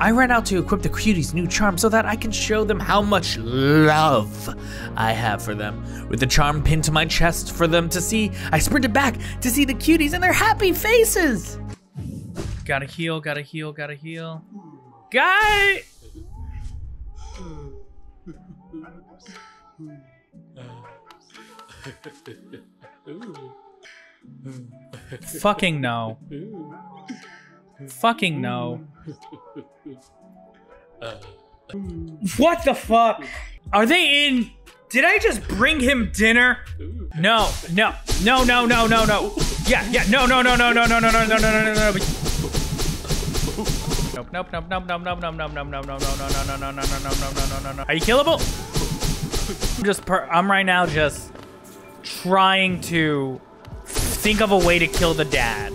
I ran out to equip the cuties' new charm so that I can show them how much love I have for them. With the charm pinned to my chest for them to see, I sprinted back to see the cuties and their happy faces. Gotta heal, gotta heal, gotta heal. Guy! Fucking no. Fucking no. What the fuck? Are they in? Did I just bring him dinner? No, no, no, no, no, no, no. Yeah, yeah, no, no, no, no, no, no, no, no, no, no, no, no. Nope, nope, nope, nope, nope, nope, nope, nope, nope, nope, nope, nope, no, no, no, no, no, no, no, no. Are you killable? I'm right now just trying to think of a way to kill the dad.